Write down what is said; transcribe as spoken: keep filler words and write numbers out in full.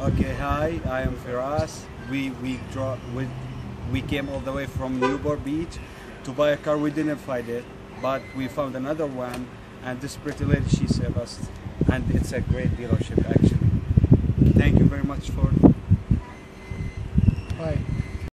Okay, hi, I am Firas. We we draw we, we came all the way from Newport Beach to buy a car. We didn't find it, but we found another one, and this pretty lady, she saved us, and it's a great dealership actually. Thank you very much for